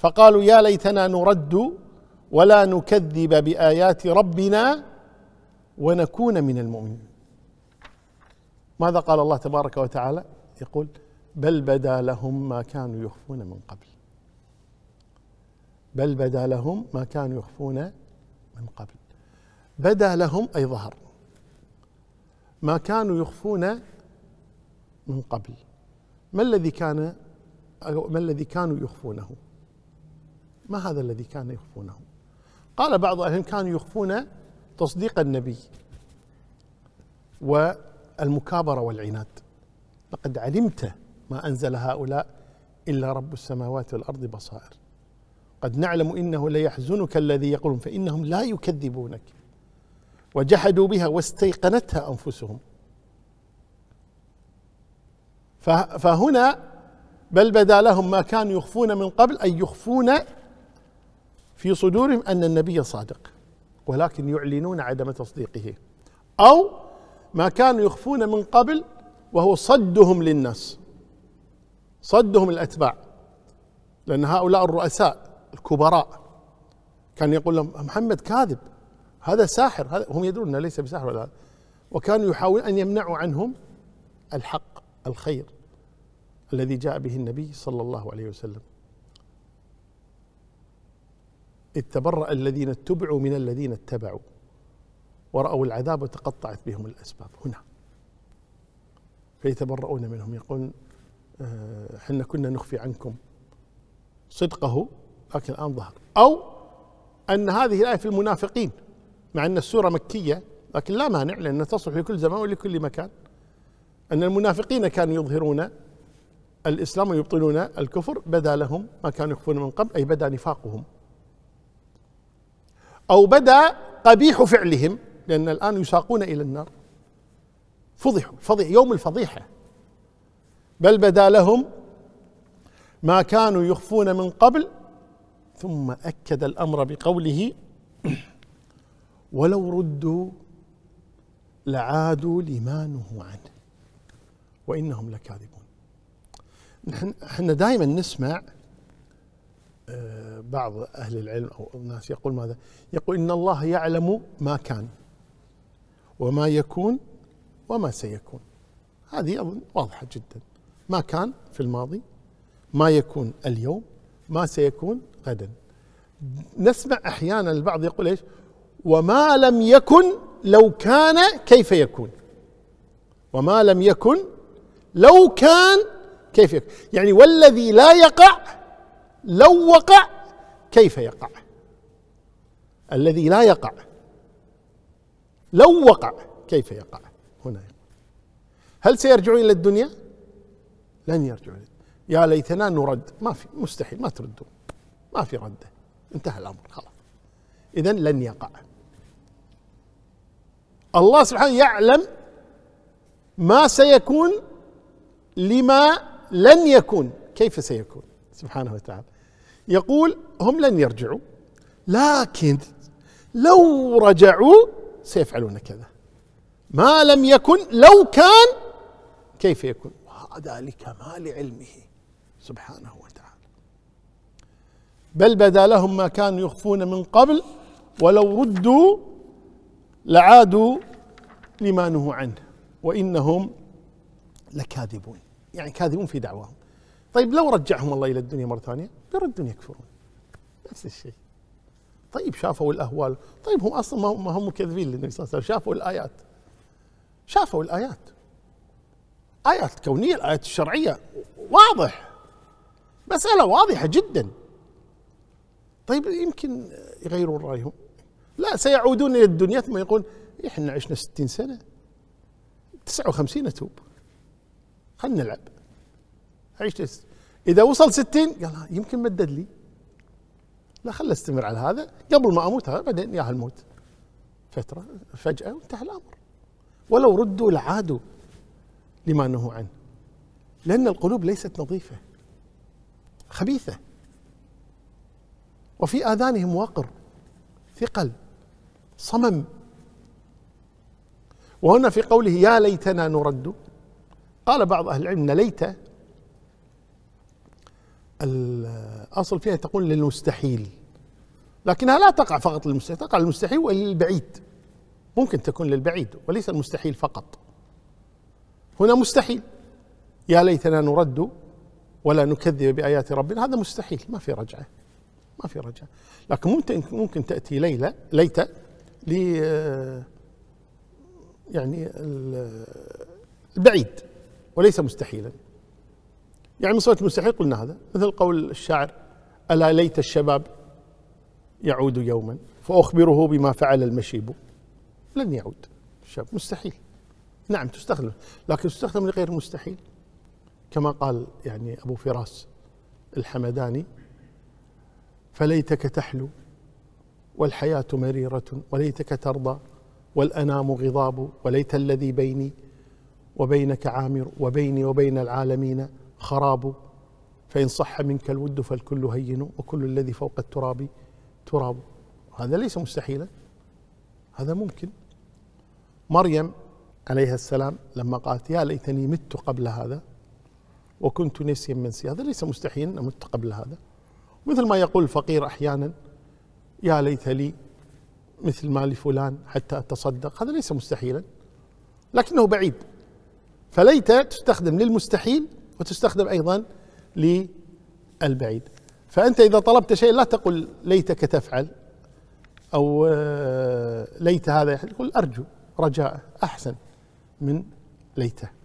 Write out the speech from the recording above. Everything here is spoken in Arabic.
فقالوا يا ليتنا نرد ولا نكذب بآيات ربنا ونكون من المؤمنين. ماذا قال الله تبارك وتعالى؟ يقول بل بدا لهم ما كانوا يخفون من قبل، بل بدا لهم ما كانوا يخفون من قبل. بدا لهم أي ظهر ما كانوا يخفون من قبل. ما الذي كانوا يخفونه؟ ما هذا الذي كان يخفونه؟ قال بعض أهلهم كانوا يخفون تصديق النبي والمكابرة والعناد. لقد علمت ما أنزل هؤلاء إلا رب السماوات والأرض بصائر، قد نعلم إنه ليحزنك الذي يقولون فإنهم لا يكذبونك، وجحدوا بها واستيقنتها أنفسهم. فهنا بل بدا لهم ما كانوا يخفون من قبل، أي يخفون في صدورهم أن النبي صادق ولكن يعلنون عدم تصديقه، أو ما كانوا يخفون من قبل وهو صدهم للناس، صدهم الأتباع، لأن هؤلاء الرؤساء الكبراء كان يقول لهم محمد كاذب، هذا ساحر، هذا هم يدرون أنه ليس بساحر ولا هذا، وكانوا يحاولون أن يمنعوا عنهم الحق الخير الذي جاء به النبي صلى الله عليه وسلم. إذ تبرأ الذين اتبعوا من الذين اتبعوا ورأوا العذاب وتقطعت بهم الأسباب. هنا فيتبرؤون منهم، يقولون حنا كنا نخفي عنكم صدقه لكن الآن ظهر. أو أن هذه الآية في المنافقين، مع أن السورة مكية لكن لا مانع لأنها تصلح لكل زمان ولكل مكان، أن المنافقين كانوا يظهرون الإسلام ويبطلون الكفر. بدا لهم ما كانوا يخفون من قبل، أي بدا نفاقهم، أو بدا قبيح فعلهم، لأن الآن يساقون إلى النار، فضحوا، فضح يوم الفضيحة. بل بدا لهم ما كانوا يخفون من قبل، ثم أكد الأمر بقوله ولو ردوا لعادوا لما نهوا عنه وإنهم لكاذبون. نحن دائما نسمع بعض أهل العلم أو الناس يقول ماذا؟ يقول إن الله يعلم ما كان وما يكون وما سيكون. هذه أظن واضحة جدا، ما كان في الماضي، ما يكون اليوم، ما سيكون غدا. نسمع أحيانا البعض يقول إيش؟ وما لم يكن لو كان كيف يكون، وما لم يكن لو كان كيف يكون، يعني والذي لا يقع لو وقع كيف يقع، الذي لا يقع لو وقع كيف يقع. هنا هل سيرجعون إلى الدنيا؟ لن يرجعوا. يا ليتنا نرد، ما في، مستحيل، ما تردون، ما في ردة، انتهى الأمر خلاص. إذن لن يقع. الله سبحانه يعلم ما سيكون لما لن يكون، كيف سيكون سبحانه وتعالى. يقول هم لن يرجعوا، لكن لو رجعوا سيفعلون كذا، ما لم يكن لو كان كيف يكون، وذلك ما لعلمه سبحانه وتعالى. بل بدا لهم ما كانوا يخفون من قبل ولو ردوا لعادوا لما نهوا عنه وإنهم لكاذبون، يعني كاذبون في دعواهم. طيب لو رجعهم الله إلى الدنيا مرة ثانية يردون يكفرون نفس الشيء. طيب شافوا الأهوال، طيب هم أصلا ما هم مكذبين للنبي صلى الله عليه وسلم، شافوا الآيات، آيات كونية، الآيات الشرعية واضح، مسألة واضحة جدا. طيب يمكن يغيرون رأيهم، لا سيعودون إلى الدنيا ثم يقول إحنا عشنا 60 سنة 59 أتوب، خلنا نلعب، عيش إذا وصل 60 قال يمكن مدد لي، لا خلنا استمر على هذا قبل ما أموت، بعدين ياهل موت فترة فجأة وانتهى الأمر. ولو ردوا لعادوا لما نهوا عنه، لأن القلوب ليست نظيفة، خبيثة، وفي آذانهم وقر، ثقل، صمم. وهنا في قوله يا ليتنا نرد، قال بعض أهل العلم ليت أصل فيها تقول للمستحيل، لكنها لا تقع فقط للمستحيل، تقع للمستحيل وللبعيد، ممكن تكون للبعيد وليس المستحيل فقط. هنا مستحيل، يا ليتنا نرد ولا نكذب بآيات ربنا، هذا مستحيل، ما في رجعة، ما في رجعة. لكن ممكن تأتي ليلة ليت لي يعني البعيد وليس مستحيلا. يعني من صفة المستحيل قلنا هذا، مثل قول الشاعر: ألا ليت الشباب يعود يوما فأخبره بما فعل المشيب. لن يعود الشاب، مستحيل. نعم تستخدم، لكن تستخدم لغير مستحيل، كما قال يعني أبو فراس الحمداني: فليتك تحلو والحياة مريرة، وليتك ترضى والأنام غضاب، وليت الذي بيني وبينك عامر، وبيني وبين العالمين خراب، فإن صح منك الود فالكل هين، وكل الذي فوق التراب تراب. هذا ليس مستحيلا، هذا ممكن. مريم عليها السلام لما قالت: يا ليتني مت قبل هذا وكنت نسيا منسيا، هذا ليس مستحيل أن أمت قبل هذا. مثل ما يقول الفقير أحيانا: يا ليت لي مثل ما لفلان حتى أتصدق، هذا ليس مستحيلا لكنه بعيد. فليت تستخدم للمستحيل وتستخدم أيضا للبعيد. فأنت إذا طلبت شيء لا تقل ليتك تفعل أو ليت هذا يحدث، قل أرجو، رجاء أحسن من ليته.